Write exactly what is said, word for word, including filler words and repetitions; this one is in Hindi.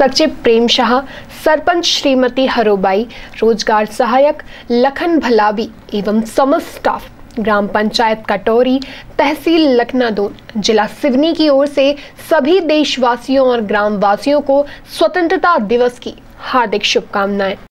सचिव प्रेम शाह, सरपंच श्रीमती हरोबाई, रोजगार सहायक लखन भलावी एवं समस्त स्टाफ ग्राम पंचायत कटोरी, तहसील लखनादोन, जिला सिवनी की ओर से सभी देशवासियों और ग्रामवासियों को स्वतंत्रता दिवस की हार्दिक शुभकामनाएं।